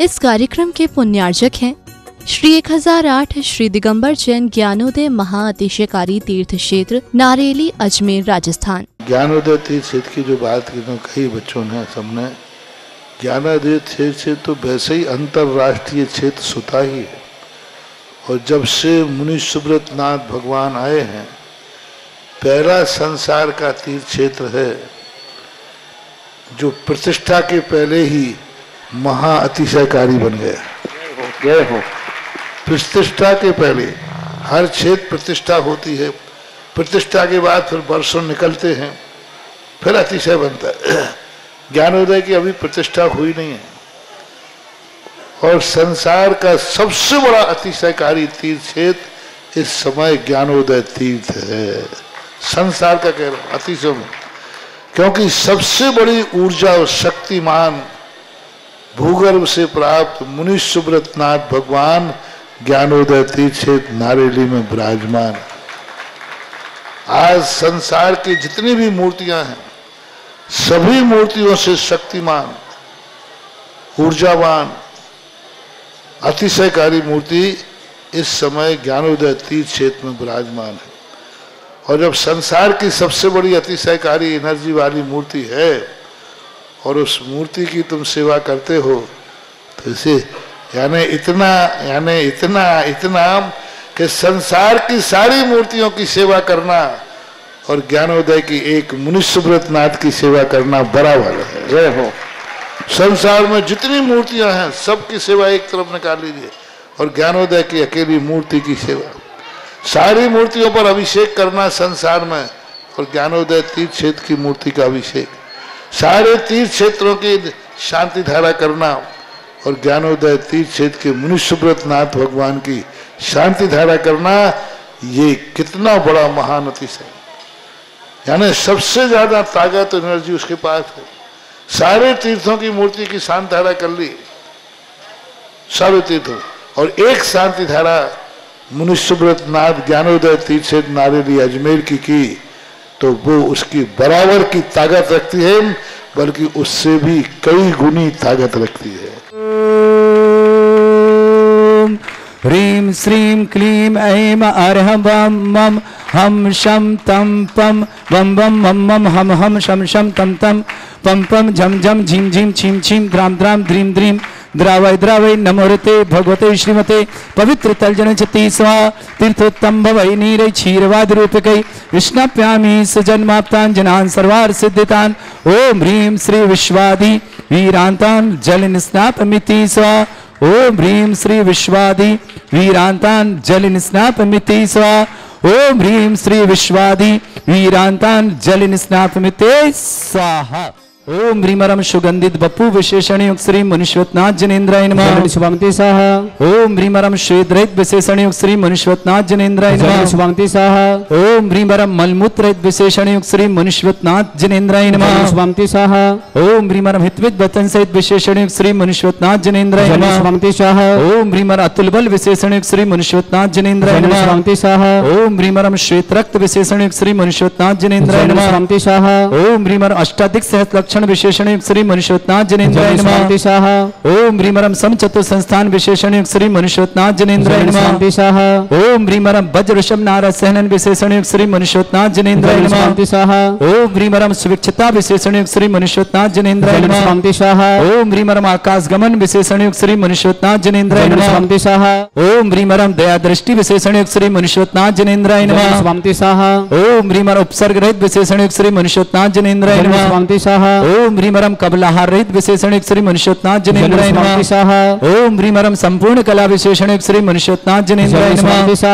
इस कार्यक्रम के पुण्यार्जक हैं श्री 1008 श्री दिगंबर जैन ज्ञानोदय महाअतिशयकारी तीर्थ क्षेत्र नारेली अजमेर राजस्थान। ज्ञानोदय तीर्थ क्षेत्र की जो बात की तो कई बच्चों ने सबने ज्ञानोदय तीर्थ क्षेत्र तो वैसे ही अंतर्राष्ट्रीय क्षेत्र सुता ही है और जब से मुनि सुव्रतनाथ भगवान आए हैं पहला संसार का तीर्थ क्षेत्र है जो प्रतिष्ठा के पहले ही महाअतिशयकारी बन गया। जय हो। प्रतिष्ठा के पहले हर क्षेत्र प्रतिष्ठा होती है, प्रतिष्ठा के बाद फिर वर्षों निकलते हैं फिर अतिशय बनता है। ज्ञानोदय की अभी प्रतिष्ठा हुई नहीं है और संसार का सबसे बड़ा अतिशयकारी तीर्थ क्षेत्र इस समय ज्ञानोदय तीर्थ है। संसार का कह रहा हूं अतिशय में, क्योंकि सबसे बड़ी ऊर्जा और शक्तिमान भूगर्भ से प्राप्त मुनि सुव्रतनाथ भगवान ज्ञानोदय तीर्थ क्षेत्र नारेली में विराजमान। आज संसार की जितनी भी मूर्तियां हैं सभी मूर्तियों से शक्तिमान ऊर्जावान अतिशयकारी मूर्ति इस समय ज्ञानोदय तीर्थ क्षेत्र में विराजमान है और जब संसार की सबसे बड़ी अतिशयकारी एनर्जी वाली मूर्ति है और उस मूर्ति की तुम सेवा करते हो तो इसे यानी इतना कि संसार की सारी मूर्तियों की सेवा करना और ज्ञानोदय की एक मुनि सुव्रतनाथ की सेवा करना बराबर है। जय हो। संसार में जितनी मूर्तियां हैं सबकी सेवा एक तरफ निकाल लीजिए और ज्ञानोदय की अकेली मूर्ति की सेवा, सारी मूर्तियों पर अभिषेक करना संसार में और ज्ञानोदय तीर्थ क्षेत्र की मूर्ति का अभिषेक, सारे तीर्थ क्षेत्रों की शांति धारा करना और ज्ञानोदय तीर्थ क्षेत्र के मुनि सुव्रतनाथ भगवान की शांति धारा करना, ये कितना बड़ा महान अतिशय है। यानी सबसे ज्यादा ताकत और एनर्जी उसके पास है। सारे तीर्थों की मूर्ति की शांति धारा कर ली, सारे तीर्थों, और एक शांति धारा मुनि सुव्रतनाथ ज्ञानोदय तीर्थ क्षेत्र नारेली अजमेर की तो वो उसकी बराबर की ताकत रखती है, बल्कि उससे भी कई गुनी ताकत रखती है। ह्रीं श्रीं क्लीं ऐं अरहं वम मम हम शम तम पम वम वम मम मम हम शम शम तम तम पम पम झम झम झिम झिम छिम छिम द्राम द्राम ध्रीं ध्रीं द्रावय द्रावय नमोरते भगवते श्रीमते पवित्र तलजन चती स्वाहा तीर्थोत्तम भवै नीरै क्षीरवाद रूपकै विष्णाप्यामि सजन्माप्तान् जनान् सर्वार सिद्धितान् ओम ह्रीं श्री विश्वादि वीरान्तान् जलिन स्नापमिति स्वाहा। ओम ह्रीं श्री विश्वादि वीरान्तान् जलिन स्नापमिति स्वाहा। ओम ह्रीं श्री विश्वादि वीरान्तान् जलिन स्नापमिति स्वाहा। ओम ह्रीमरम सुगंधित बप्पू विशेषण युक्त श्री मुनि सुव्रतनाथ जनेन्द्राय नमः शुभमति साह। ओम ह्रीमरम श्वेतरहित विशेषण युक्त श्री मुनि सुव्रतनाथ जनेन्द्राय नमः शुभमति साह। ओम ह्रीमरम मलमूत्रहित विशेषण युक्त श्री मुनि सुव्रतनाथ जनेन्द्राय नमः शुभमति साह। ओम ह्रीमरम हितविद वचन सहित विशेषण युक्त श्री मुनि सुव्रतनाथ जनेन्द्राय नमः शुभमति साह। ओम ह्रीमर अतुल बल विशेषण युक्त श्री मुनि सुव्रतनाथ जनेन्द्राय नमः शुभमति साह। ओम ह्रीमरम श्वेतरक्त विशेषण युक्त श्री मुनि सुव्रतनाथ जनेन्द्राय नमः शुभमति साह। ओम ह्रीमर अष्टाधिक सहस्त्र विशेषण युक्त श्री मुनि सुव्रतनाथ जनेन्द्राय नमः। ओम ह्रीमरम समचतुर संस्थान विशेषण युक्त श्री मुनि सुव्रतनाथ जनेन्द्राय नमः। ओम ह्रीमरम वज्रवृषभ नारद सहनन विशेषण युक्त श्री मुनि सुव्रतनाथ जनेन्द्राय नमः। ओम ह्रीमरम सुविक्षता विशेषण युक्त श्री मुनि सुव्रतनाथ जनेन्द्राय नमः। ओम ह्रीमरम आकाशगमन विशेषण युक्त श्री मुनि सुव्रतनाथ जनेन्द्राय नमः। ओम ह्रीमरम दया दृष्टि विशेषण युक्त श्री मुनि सुव्रतनाथ जनेन्द्राय नमः। ओम ह्रीमर उपसर्ग रहित विशेषण युक्त श्री मुनि सुव्रतनाथ जनेन्द्राय नमः। ओम ह्रीमरम कबलाहार रहित विशेषण युक्त श्री मुनि सुव्रतनाथ जनेन्द्राय नमः। ओम ह्रीमरम संपूर्ण कला विशेषण युक्त श्री मुनि सुव्रतनाथ जनेन्द्राय नमः।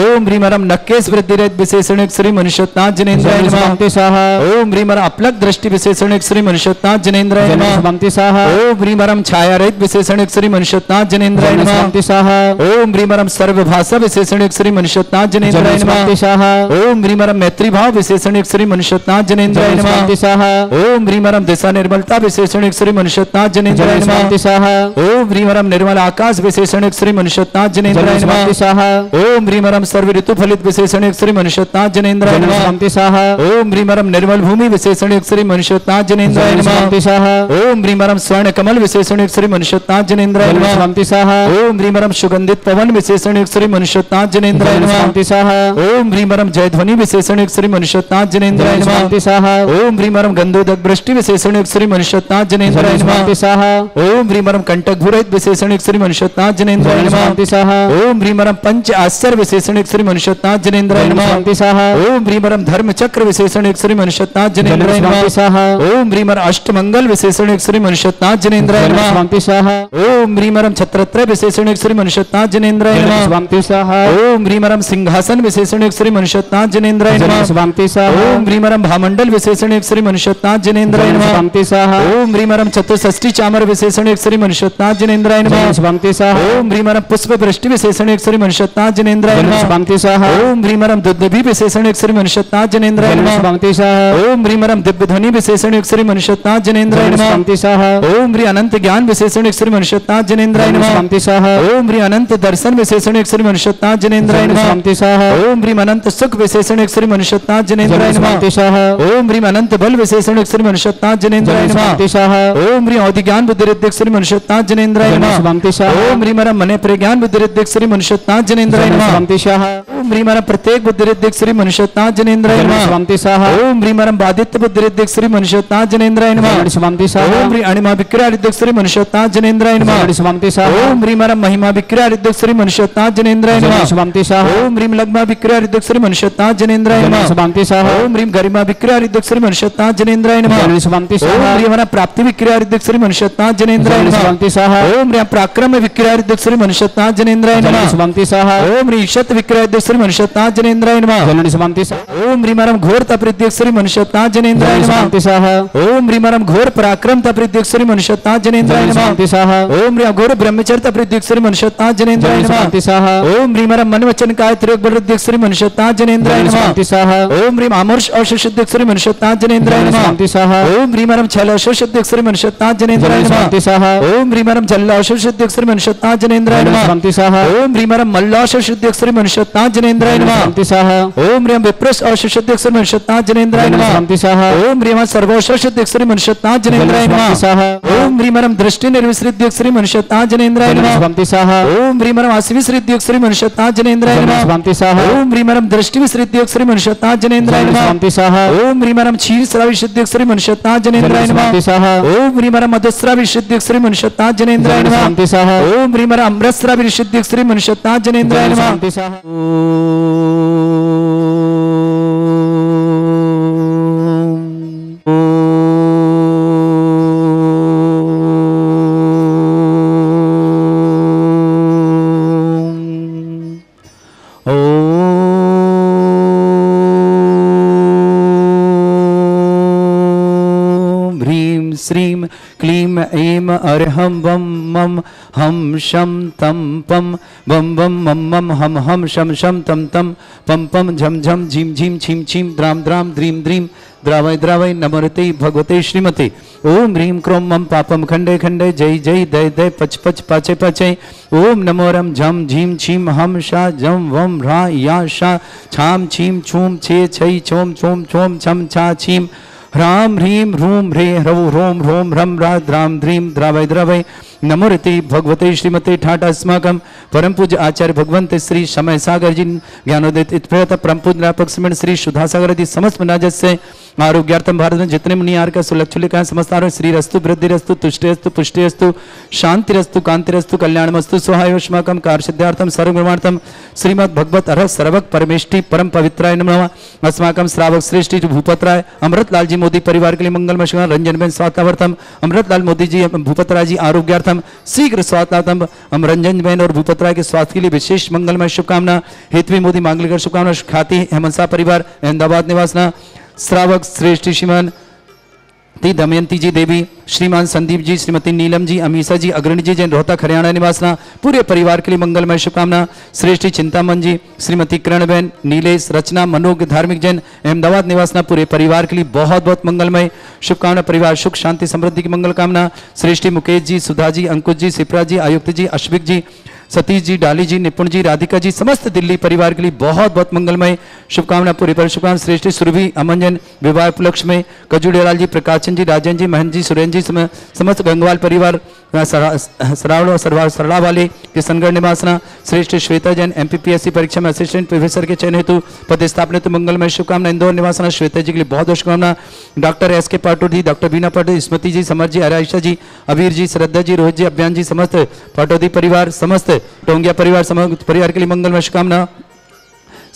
ओम ह्रीमरम नक्केश वृद्धि रहित विशेषण युक्त श्री मुनि सुव्रतनाथ जनेन्द्राय नमः। ओम ह्रीमर अपलक दृष्टि विशेषण युक्त श्री मुनि सुव्रतनाथ जनेन्द्राय नमः। ओम ह्रीमरम छाया रहित विशेषण युक्त श्री मुनि सुव्रतनाथ जनेन्द्राय नमः। ओम ह्रीमरम सर्वभाषा विशेषण युक्त श्री मुनि सुव्रतनाथ जनेन्द्राय नमः। ओम ह्रीमरम मैत्री भाव विशेषण युक्त श्री मुनि सुव्रतनाथ जनेन्द्राय नमः। ओम ह्रीमरम व्रीवरम दिशा निर्मलता विशेषण श्री मनुष्यनाथ जनेन्द्र साह ओम व्रीवरम निर्मल आकाश विशेषण श्री मनुष्यनाथ जनेन्द्र साह ओम व्रीवरम सर्व ऋतु फलित विशेषण श्री मनुष्यनाथ जनेन्द्र साह ओम व्रीवरम निर्मल भूमि विशेषण श्री मनुष्यनाथ जनेन्द्र साह ओम व्रीवरम स्वर्ण कमल विशेषण श्री मनुष्यनाथ जनेन्द्र साह ओम व्रीवरम सुगंधित पवन विशेषण श्री मनुष्यनाथ जनेन्द्र साह ओम व्रीवरम जयध्वनि विशेषण श्री मनुष्यनाथ जनेन्द्र साह ओम व्रीवरम गंधोदक वृष्टि विशेषण श्री मनुष्यनाथ जनेन्द्र साह ओम व्रीवरम कंटक भूरहित विशेषण श्री मनुष्यनाथ जनेन्द्र साह ओम व्रीवरम पंच आश्चर्य विशेषण श्री मनुष्यनाथ जनेन्द्र साह ओम व्रीवरम धर्म चक्र विशेषण श्री मनुष्यनाथ जनेन्द्र साह ओम व्रीवर अष्टमंगल विशेषण श्री मनुष्यनाथ जनेन्द्र साह ओम व्रीवरम छत्रत्रय विशेषण श्री मनुष्यनाथ जनेन्द्र साह ओम व्रीवरम सिंहासन विशेषण श्री मनुष्यनाथ जनेन्द्र साह ओम व्रीवरम भामंडल विशेषण श्री मनुष्यनाथ जनेन्द्र साह ओम व्रीवरम चतुष्षष्ठी चामर विशेषण श्री मनुष्यनाथ जनेन्द्र साह ओम व्रीवरम पुष्प वृष्टि विशेषण श्री मनुष्यनाथ जनेन्द्र साह ओम व्रीवरम दुग्धभि विशेषण श्री मनुष्यनाथ जनेन्द्र साह ओम व्रीवरम दिव्य ध्वनि विशेषण श्री मनुष्यनाथ जनेन्द्र साह ओम व्री अनंत ज्ञान विशेषण श्री मनुष्यनाथ जनेन्द्र साह ओम व्री अनंत दर्शन विशेषण श्री मनुष्यनाथ जनेन्द्र साह ओम व्री अनंत सुख विशेषण श्री मनुष्यनाथ जनेन्द्र साह ओम व्री अनंत बल विशेषण श्री मनुष्यनाथ जनेन्द्र साह ओम व्री औदि ज्ञान बुद्धिरिद्धिक श्री मनुष्यनाथ जनेन्द्र साह ओम व्री मरम मने प्रज्ञान बुद्धिरिद्धिक श्री मनुष्यनाथ जनेन्द्र साह ओम व्री मरम प्रत्येक बुद्धिरिद्धिक श्री मनुष्यनाथ जनेन्द्र साह ओम व्री मरम बाधित्य बुद्धिरिद्धिक श्री मनुष्यनाथ जनेन्द्र साह ओम व्री अणिमा विक्रियारिद्धिक श्री मनुष्यनाथ जनेन्द्र साह ओम व्री मरम महिमा विक्रियारिद्धिक श्री मनुष्यनाथ जनेन्द्र साह ओम व्री लग्मा विक्रियारिद्धिक श्री मनुष्यनाथ जनेन्द्र साह ओम व्री गरिमा विक्रियारिद्धिक श्री मनुष्यनाथ जनेन्द्र साह प्राप्ति विक्रियारिद्धिक श्री मनुष्यनाथ जनेन्द्र साह ओम पराक्रम विक्रियारिद्धिक श्री मनुष्यनाथ जनेन्द्र साह ओम ईक्षत विक्रियारिद्धिक श्री मनुष्यनाथ जनेन्द्र साह ओम रीमरम घोर तपरिद्धिक श्री मनुष्यनाथ जनेन्द्र साह ओम रीमरम घोर पराक्रम तपरिद्धिक श्री मनुष्यनाथ जनेन्द्र साह ओम घोर ब्रह्मचर्य तपरिद्धिक श्री मनुष्यनाथ जनेन्द्र साह ओम रीमरम मन वचन काय त्रियोग बलरिद्धिक श्री मनुष्यनाथ जनेन्द्र साह ओम रीम आमर्ष औषधिक श्री मनुष्यनाथ जनेन्द्र साह ओम रीमरम छल औषधिक श्री मनुष्यनाथ जनेन्द्र साह ओम रीमरम जल औषधिक श्री मनुष्यनाथ जनेन्द्र साह ओम रीमरम मल्ल औषधिक श्री मनुष्यनाथ जनेन्द्र साह ओम रीम विप्रस औषधिक श्री मनुष्यनाथ जनेन्द्र साह ओम रीम सर्वौषधिक श्री मनुष्यनाथ जनेन्द्र साह ओम रीमरम दृष्टि निर्विसृत श्री मनुष्यनाथ जनेन्द्र साह ओम रीमरम आश्विसृत श्री मनुष्यनाथ जनेन्द्र साह ओम रीमरम दृष्टि विसृत श्री मनुष्यनाथ जनेन्द्र साह ओम रीमरम क्षीर श्राविशुद्ध श्री मनुष्यनाथ जनेन्द्र साह ओम व्रीमरम मधुश्रावी शुद्धिक श्री मनुष्यनाथ जनेन्द्र साह ओम व्रीमरम अमृतश्रावी शुद्धिक श्री मनुष्यनाथ जनेन्द्र साह अरहम वम मम हम शम तम पम बम बम मम मम हम शम शम तम तम पम पम झम झम झिम झिम छिम छिम द्राम द्राम द्रीम द्रीम द्रावय द्रावय नमरते भगवते श्रीमते ओम ह्रीम क्रोम मम पापम खंडे खंडे जय जय दय दय पच पच पाचे पाचे ओम नमोरम झम झीम छीम हम शाह झम वम ह्रा या शाह छाम छीम छूम छे छई छोम छोम छोम छम छा छीम ह्राम ह्रीम ह्रूम ह्रे ह्रौ ह्रोम ह्रोम ह्रम रा द्राम ध्रीम द्रावय द्रावय नमोरते भगवते श्रीमते ठाठा अस्माकं परम पूज्य आचार्य भगवंत श्री समय सागर जी ज्ञानोदय परम पूज्य निरापक श्रीमन श्री सुधा सागर जी समस्त मनाजस्य आरोग्यार्थम भारत में जितने मुनियार का सुलक्षुलिका समस्त आरोग्य श्री रस्तु वृद्धि रस्तु तुष्टिस्तु पुष्टिस्तु शांति रस्तु कांति रस्तु कल्याणमस्तु सहायोष्माकं कार्यसिद्धार्थम सर्वगुणार्थम श्रीमद भगवत अर्ह सर्वक परमेष्टि परम पवित्राय नमः अस्माकं श्रावक श्रेष्ठी भूपतराय अमृतलाल जी मोदी परिवार के लिए मंगलमय शुभ रंजनबेन स्वागतार्थम अमृतलाल मोदी जी भूपतराय जी आरोग्यार्थम शीघ्र स्वागतार्थम हम रंजनबेन और भूपतराय के स्वास्थ्य के लिए विशेष मंगलमय शुभकामना हेतवी मोदी मांगलिक शुभकामना ख्याति हेमंसा परिवार अहमदाबाद निवासना श्रावक श्रेष्ठ श्रीमान थी दमयंती जी देवी, श्रीमान संदीप जी, श्रीमती नीलम जी, अमीषा जी अग्रणी जी जैन रोहतक हरियाणा निवासना, पूरे परिवार के लिए मंगलमय शुभकामना। श्रेष्ठी चिंतामन जी, श्रीमती किरणबेन, नीलेश, रचना, मनोज धार्मिक जैन अहमदाबाद निवासना, पूरे परिवार के लिए बहुत बहुत मंगलमय शुभकामना। परिवार सुख शांति समृद्धि की मंगल कामना। श्रेष्ठी मुकेश जी, सुधा जी, अंकुश जी, सिप्रा जी, आयुक्त जी, अश्विक जी, सतीश जी, डाली जी, निपुण जी, राधिका जी, समस्त दिल्ली परिवार के लिए बहुत बहुत मंगलमय शुभकामना। पूरे परिवार शुभकामना। श्रेष्ठी सुरभि अमंजन विवाह उपलक्ष्य में, कजूड़ेलाल जी, प्रकाशन जी, राजन जी, महन जी, सुरेंद्र जी, समस्त गंगवाल परिवार सरला वाले किशनगढ़ निवासना। श्रेष्ठ श्वेता जैन एमपीपीएससी परीक्षा में असिस्टेंट प्रोफेसर के चयन हेतु पदस्थापना हेतु मंगलमय शुभकामना। इंदौर निवासना श्वेता जी के लिए बहुत बहुत शुभकामना। डॉक्टर एस के पाटु जी, डॉक्टर बीना पाटो, स्मृति जी, समर जी, अराइशा जी, अबीर जी, श्रद्धा जी, रोहित जी, अभियान जी, समस्त पाटोदी परिवार, समस्त टोंगिया परिवार, समस्त परिवार के लिए मंगलमय शुभकामना।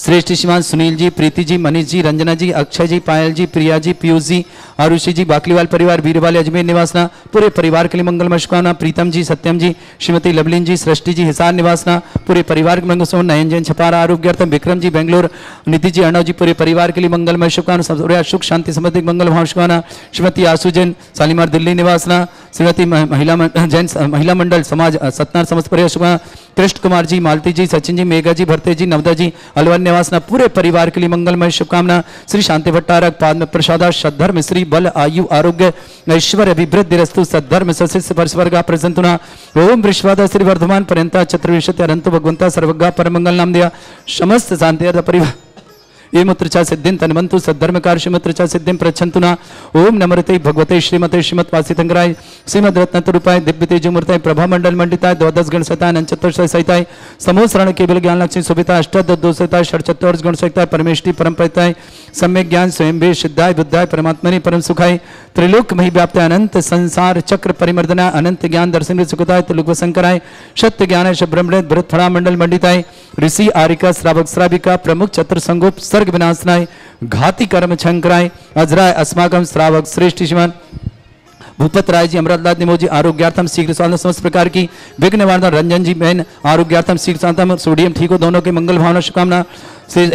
श्रेष्ठ श्रीमान सुनील जी, प्रीति जी, मनीष जी, रंजना जी, अक्षय जी, पायल जी, प्रिया जी, पीयूष जी, आरुषि जी, बाकलीवाल परिवार, वीरवाल अजमेर निवासना, पूरे परिवार के लिए मंगलमय शुभकामना। प्रीतम जी, सत्यम जी, श्रीमती लवलीन जी, सृष्टि जी, हिसार निवासना, पूरे परिवार के मंगल। नयन जैन छपारा आरोग्यार्थम, विक्रम जी बेंगलोर, नीति जी अर्णव जी, पूरे परिवार के लिए मंगलमय शुभकामना। सुख शांति समृद्धि मंगल भाव शुभकामना। श्रीमती आसू जैन सालिमार दिल्ली निवासना, श्रीमती महिला जैन महिला मंडल समाज सतना, समस्त परिवार शुभकामना। कृष्ण कुमार जी, मालती जी, सचिन जी, मेघा जी, भरते जी, नवदा जी, अलवर निवासना, पूरे परिवार के लिए मंगलमय शुभकामना। श्री शांति भट्टारक पाद में प्रसादा, सद्धर्म श्री बल आयु आरोग्य ऐश्वर्य अभिवृद्धि रस्तु, सद्धर्म सस्य परस्वर्गा प्रसंतुना, ओम विश्वादा श्री वर्धमान पर्यंता चतुर्विशति अनंत भगवंता सर्वज्ञा परमंगल नाम दिया। समस्त शांति परिवार ये मुत्रचा सिद्धिं तन्वंतु सद्धर्म कार्य मुत्रचा सिद्धिं प्रच्छंतुना। ओम नमरते भगवते श्रीमते श्रीमत्वासितंगराय श्रीमद रत्नतरूपाय दिव्य तेजमूर्ताय प्रभा मंडल मंडिताय द्वादश गण सहिताय अनंतचतुष्टय सहिताय समूह शरण केवल ज्ञान लक्ष्मी शोभिताय अष्टादशदोषिताय षट्चतुर्दश गण सहिताय परमेष्टि परमप्रदाय सम्यक ज्ञान स्वयंभे सिद्धाय बुद्धाय परमात्मने परम सुखाय त्रिलोक मही व्याप्ताय अनंत संसार चक्र परिमर्दनाय अनंत ज्ञान दर्शन सुखदाय त्रिलोक वशंकराय सत्य ज्ञानाय ब्रह्मणे भृतफणा मंडल मंडिताय ऋषि आरिका श्रावक श्राविका प्रमुख चतुर संगोप विनाशनाय घाती कर्म छंकराय अजराय अस्माकम श्रावक। श्रेष्ठ श्रीमान भूपतराय जी, अमृतलाल मोदी आरोग्यार्थम शीघ्र साधन, समस्त प्रकार की विघ्न वार्धन, रंजन जी बहन आरोग्यार्थम शीघ्र साधन, सोडियम ठीक हो दोनों के मंगल भावना शुभकामना।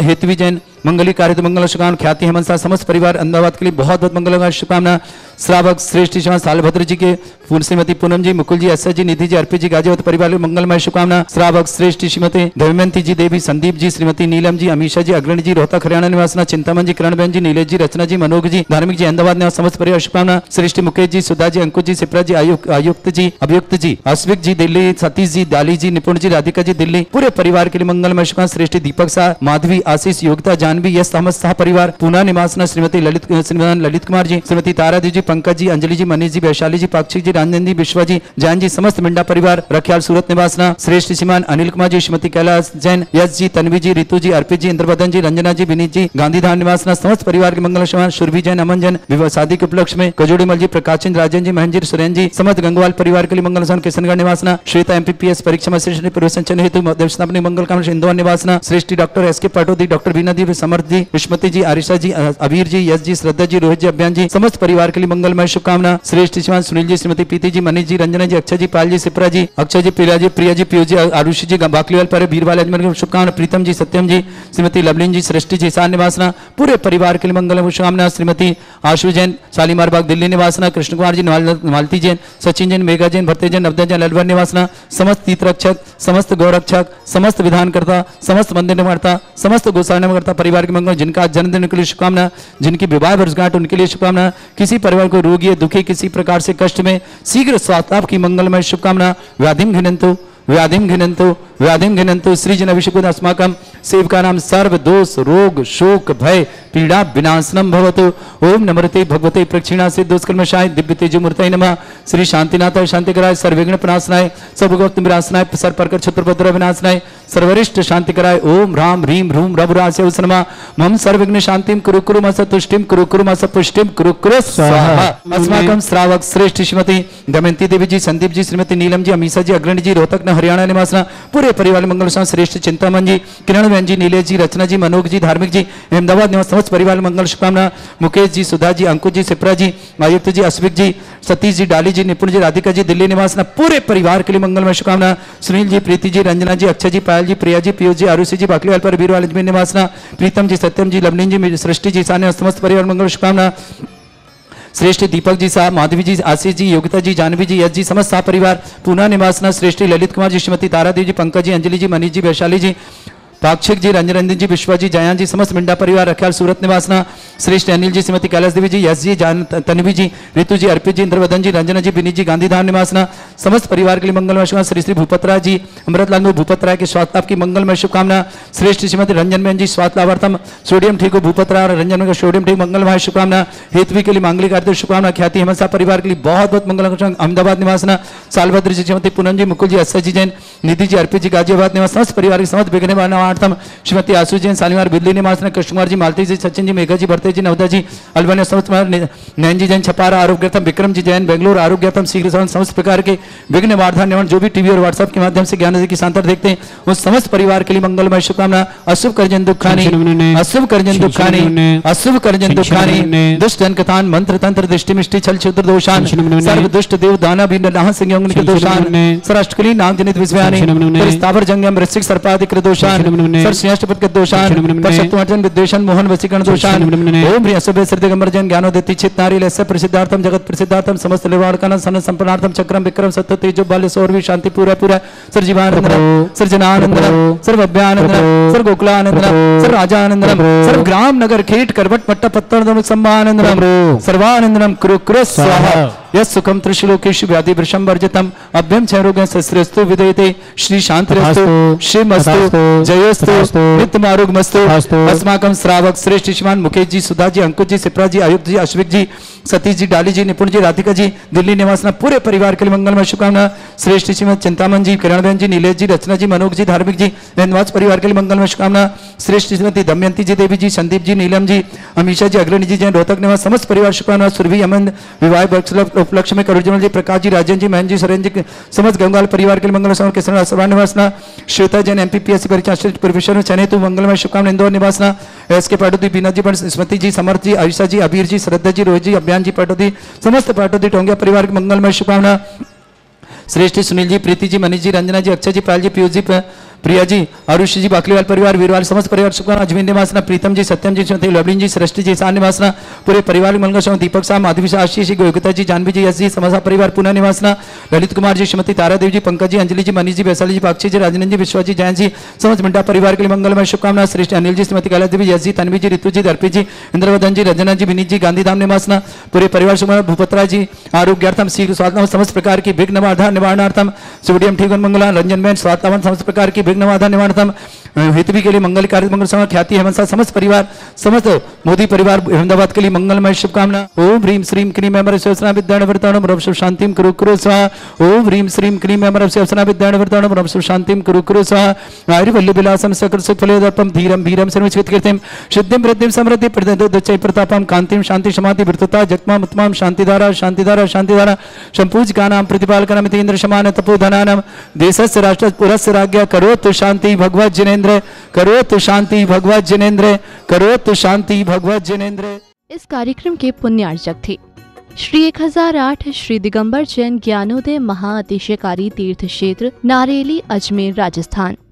हेतवी जैन मंगली कार्य तो मंगल शुभकामना। ख्याति हेमंसा समस्त परिवार अहमदाबाद के लिए बहुत बहुत मंगल शुभकामना। श्रावक श्रेष्ठ श्रीमान सालभद्र जी के श्रीमती पूनम जी, मुकुल जी, एस जी, निधि जी, अर्पित जी, गाजियाबाद परिवार के मंगलमय शुभकामना। श्रावक श्रेष्ठ श्रीमती दमयंती जी देवी, संदीप जी, श्रीमती नीलम जी, अमीषा जी अग्रणी जी रोहतक हरियाणा निवासना, चिंतामन जी, किरणबेन जी, नीलेश जी, रचना जी, मनोज जी धार्मिक जी अहमदाबाद निवास, समस्त परिवार शुभकामना। श्रेष्ठ मुकेश जी, सुधा जी, अंकुश जी, सिप्रा जी, आयुक्त जी, अभियुक्त जी, अश्विक जी दिल्ली, सतीश जी, डाली जी, निपुण जी, राधिका जी दिल्ली, पूरे परिवार के लिए मंगलमय शुभकामना। श्रेष्ठ दीपक शाह, माधवी, आशीष, योगिता, जानवी, यश समस्त परिवार पुणे निवासना, श्रीमती ललित कुमार जी, श्रीमती तारा जी, पंकज जी, अंजलि जी, मनीष जी, वैशाली जी, पाक्षिक जी, राजन जी, विश्वा जी, जैन जी, समस्त मिंडा परिवार रखियाल सूरत निवासना। श्रेष्ठ श्रीमान अनिल कुमार जी, श्रीमती कैलाश जैन, यश जी, तन्वी जी, ऋतु जी, अर्पित जी, इंद्रवदन जी, रंजना जी, विनीत जी, गांधीधाम निवासना, समस्त परिवार के मंगल शुभकामना। सुरभि जैन अमन जैन विवाह शादी के उपलक्ष्य में कजोड़ीमल जी, प्रकाशन, राजन जी, महन जी, सुरेंद्र जी, समस्त गंगवाल परिवार के लिए मंगल शुभकामना। किशनगढ़ निवासना श्वेता एमपीपीएस परीक्षा में श्रेष्ठ प्रवेशन चयन हेतु अपनी मंगल कामना। इंदौर निवासना श्रेष्ठ डॉक्टर एस के पाटु, डॉक्टर बीना जी, समर्थ जी, विश्वमती जी, आरिशा जी, अबीर जी, यश जी, श्रद्धा जी, रोहित जी, अभियान जी, समस्त परिवार के लिए मंगलमय शुभकामना। श्रेष्ठ श्रीमान सुनील जी, श्रीमती प्रीति जी, मनीष जी, रंजना जी, अक्षय जी, पाल जी, सिप्रा जी, अक्षय जी, प्रिया जी, पीयू जी, आरुषि जी, बाकलीवाल पर वीरवाल अजमेर को शुभकामना। प्रीतम जी, सत्यम जी, श्रीमती लवलीन जी, सृष्टि जी, सार निवासना, पूरे परिवार के लिए मंगलमय शुभकामना। श्रीमती आशु जैन शालीमार बाग दिल्ली निवासना, कृष्ण कुमार जी, मालती जैन, सचिन जैन, मेघा जैन, भरते जैन, नवदन जैन, अलवर निवासना, समस्त तीर्थरक्षक, समस्त गौरक्षक, समस्त विधानकर्ता, समस्त मंदिर निर्माता, समस्त गोसाई निर्माता परिवार के मंगल। जिनका जन्मदिन उनके लिए शुभकामना, जिनकी विवाह वर्षगांठ उनके लिए शुभकामना। किसी परिवार को रोगी दुखी किसी प्रकार से कष्ट में शीघ्र स्वास्थ्य की मंगलमय शुभकामना। व्याधिम घिनंतु व्याधिम घिनंतु व्याधिम घिनंतु श्रीजन अभिषेको अस्माकं सेवका नाम सर्व दोष रोग शोक भय पीड़ा विनाशनम भवतु। ओम नमरते भगवते प्रक्षिणा से दोषकर्मशाय दिव्य तेजमूर्तये नमः। श्री शांतिनाथाय शांतिकराय सर्वविघ्न प्रणाशनाय सर्वगौतमराशनाय सर परकर छत्रपद्र विनाशनाय सर्वरिष्ट शांतिकराय ओम राम ह्रीम ह्रूम रघुराशय नमः। मम सर्वविघ्न शांतिम कुरु कुरु मस तुष्टिम कुरु कुरु मस पुष्टिम कुरु कुरु स्वाहा। अस्माकं श्रावक श्रेष्ठ श्रीमती दमयंती देवी जी, संदीप जी, श्रीमती नीलम जी, अमीषा जी अग्रणी जी रोहतक हरियाणा निवासना, पूरे परिवार मंगल। श्रेष्ठ चिंतामन जी, किरणबेन जी, नीलेश जी, रचना जी, मनोज जी धार्मिक जी अहमदाबाद निवास, समस्त परिवार मंगल शुभकामना। मुकेश जी, सुधा जी, अंकुश जी, सिप्रा जी, आयुक्त जी, अश्विक जी, सतीश जी, डाली जी, निपुण जी, राधिका जी दिल्ली निवासना, पूरे परिवार के लिए मंगलमय शुभकामना। सुनील जी, प्रीति जी, रंजना जी, अक्षय जी, पायल जी, प्रिया जी, पीयूष जी, आरुषि जी, बाकलीवाल पर वीरवाल अजमेर निवासना, प्रीतम जी, सत्यम जी, लवलीन जी, सृष्टि जी, साने, समस्त परिवार मंगल शुभकामना। श्रेष्ठ दीपक जी साहब, माधवी जी, आशीष जी, योगिता जी, जानवी जी, यश जी, समस्त साह परिवार, पूना निवासना श्रेष्ठ ललित कुमार जी, श्रीमती तारा देव जी, पंकज जी, अंजलि जी, मनीष जी, वैशाली जी, पाक्षिक जी, रंजन जी, विश्वा जी, जयान जी, समस्त मिंडा परिवार, रख्याल सूरत निवासना श्रेष्ठ अनिल जी, श्रीमती कैलाश देवी जी, यश जी, जान तन्वी जी, ऋतु जी, अर्पित जी, इंद्रवदन जी, रंजना जी, विनीत जी, गांधीधाम निवासना समस्त परिवार के लिए मंगलमय शुभकामना। श्री श्री भूपतराय जी, अमृतलाल मोदी भूपतराय के स्वास्थ्य आपकी मंगलमय शुभकामना। श्रेष्ठ श्रीमती रंजनबेन जी, स्वास्थ्य लाभार्थम सोडियम ठीक हो भूपतराय और रंजन का सोडियम ठीक मंगलमय शुभकामना। हेतवी के लिए मांगलिक आर्थिक शुभकामना। ख्याति हेमंत साहब परिवार के लिए बहुत बहुत मंगल। अहमदाबाद निवासना सालभद्र जी, श्रीमती पूनम जी, मुकुल जी, अस्सर जी जैन, निधि जी, अर्पित जी, गाजियाबाद निवास समस्त परिवार के समस्त बिगड़ने वाला श्रीमती आशु जी, सालिमार बिल्ली निवास, कृष्ण कुमार जी, मालती जी, सचिन जी, मेघा जी, भरते जी, नवदा जी, अलवान नैन जी जैन, छपारा आरोग्यम विक्रम जी जैन, बेंगलोर आरोग्यम शीघ्र समस्त प्रकार के विघ्न वार्धा निर्माण जो भी टीवी और व्हाट्सएप के माध्यम से ज्ञानोदय की सांतर देखते हैं उस समस्त परिवार के लिए मंगलमय शुभकामना। अशुभ करजन दुखानी, अशुभ करजन दुखानी, अशुभ करजन दुखानी, दुष्ट जन कथान मंत्र तंत्र दृष्टि मिष्टि छल छुद्र दोषान, सर्व दुष्ट देव दाना भी नाह संयोग दोषान, सराष्ट्रकली नाम जनित विस्वयानी, स्थावर जंगम वृश्चिक सर्पाधिकृत दोषान, श्रेष्ठपद के दोषान, शत्रुहटन विद्वेषण मोहन वसीकरण दोषान, ओम ह्रियसुभे श्रद्धिगमर्जन ज्ञानोदय चित्नारी लस्य प्रसिद्धार्थम जगत प्रसिद्धार्थम समस्त निर्वाणकान सन संपन्नार्थम चक्रम विक्रम सत्य तेजो बल सौरवी शांति पूरा पूरा सर्जीवानंदनम सर्जनानंदनम सर्वभ्यानंदनम सर्वगोकुलानंदनम सर्वराजानंदनम सर्वग्राम नगर खेट करवट पट्टा पत्तनम सम्मानंदनम सर्वानंदनम कुरु कुरु स्वाहा। यस्सुखम त्रिशलोकेषु व्याधि वृषम वर्जितम अभ्यम क्षयरोगेण शस्त्रस्तु विदयते श्री शांतिरस्तु श्रीमस्तु जयस्तु नित्यमारोग्यमस्तु। अस्माकं श्रावक श्रेष्ठ श्रीमान मुकेश जी, सुधा जी, अंकुश जी, सिप्रा जी, आयुक्त जी, अश्विक जी, सतीश जी, डाली जी, निपुण जी, राधिका जी, दिल्ली निवासना पूरे परिवार के लिए मंगलमय शुभकामना। श्रेष्ठ श्रीमान चिंतामन जी, किरणबेन जी, नीलेश जी, रचना जी, मनोज जी, धार्मिक जी, निवास परिवार के लिए मंगलमय शुभकामना। श्रेष्ठ श्रीमती दमयंती जी, देवी जी, संदीप जी, नीलम जी, अमीषा जी, अग्रणी जी जैन, रोहतक निवास समस्त परिवार शुभकामना। सुरभि अमन विवाह उपलक्ष्य में करुजमल जी, प्रकाश जी, राजन जी, महन जी, सरेन जी, समस्त गंगाल परिवार के लिए मंगलमय किसान सवान निवासना। श्वेता जैन एमपीपीएससी परीक्षा प्रोफेसर चयनित मंगलमय शुभकामना। इंदौर निवासना एस के पाटु जी, बीना जी, स्मृति जी, समर्थ जी, अमीषा जी, अबीर जी, श्रद्धा जी, रोहित जी, अभियान जी, पाटोदी समस्त पाटोदी टोंगिया परिवार के मंगलमय शुभकामना। श्रेष्ठ सुनील जी, प्रीति जी, मनीष जी, रंजना जी, अक्षय जी, पायल जी, पीयूष जी, प्रिया जी, आरुषि जी, बाकलीवाल परिवार वीरवाल समस्त परिवार शुभकामना। अजमेर निवासना प्रीतम जी, सत्यम जी, लवलीन जी, सृष्टि जी, ईशान निवासना पूरे परिवार के मंगल शुभकामना। दीपक शाह, माधवी शाह, आशीष जी, योगिता जी, जानवी जी, यश जी, समस्त परिवार पुनः निवासना। ललित कुमार जी, श्रीमती तारा देव जी, पंकज जी, अंजलि जी, मनीष जी, वैशाली जी, पाक्षी जी, राजनंद जी, विश्वा जी, जैन जी, समस्त मिंडा परिवार के लिए मंगलमय शुभकामना। श्रेष्ठ अनिल जी, श्रीमती कैलाश देवी, यश जी, तन्वी जी, ऋतु जी, अर्पित जी, इंद्रवदन जी, रंजना जी, विनीत जी, गांधीधाम निवासना पूरे परिवार शुभकामना। भूपतराय जी, आरोग्यार्थम शीघ्र स्वास्थ्य समस्त प्रकार की विघ्न बाधा निवारणार्थम सोडियम ठीक मंगला, रंजनबेन स्वास्थ्य समस्त प्रकार की विघ्न बाधा निवारणार्थम हेतु के लिए मंगल कार्य मंगल समय ख्याति हेमंत समस्त परिवार समस्त मोदी परिवार अहमदाबाद के लिए मंगलमय शुभकामना। ओम ह्रीम श्रीम क्रीम अमरसेवसना विद्याण वर्तणम रमसु शांतिम कुरु कुरु स्वाहा। ओम ह्रीम श्रीम क्रीम अमरसेवसना विद्याण वर्तणम रमसु शांतिम कुरु कुरु स्वाहा। आयुर्वल्ली विलासम सकृत सुफलदर्पम धीरम धीरम सर्वचित कीर्तिम सिद्धिम प्रद्यम समृद्धि प्रददचय प्रतापम कांतिम शांति समाधि वृतता जगमा उत्तम शांतिधारा शांतिधारा शांतिधारा संपूजकानां प्रतिपालकनमिति इंद्र समान तपोधनानां देशस्य राष्ट्र पुरस्य राज्ञा करोतु शांति भगवत जिनेन्द्र करोतु शांति भगवत जिनेन्द्र करोतु शांति भगवत जिनेन्द्र। इस कार्यक्रम के पुण्यार्चक थे श्री 1008 श्री दिगंबर जैन ज्ञानोदय महाअतिशयकारी तीर्थ क्षेत्र नारेली अजमेर राजस्थान।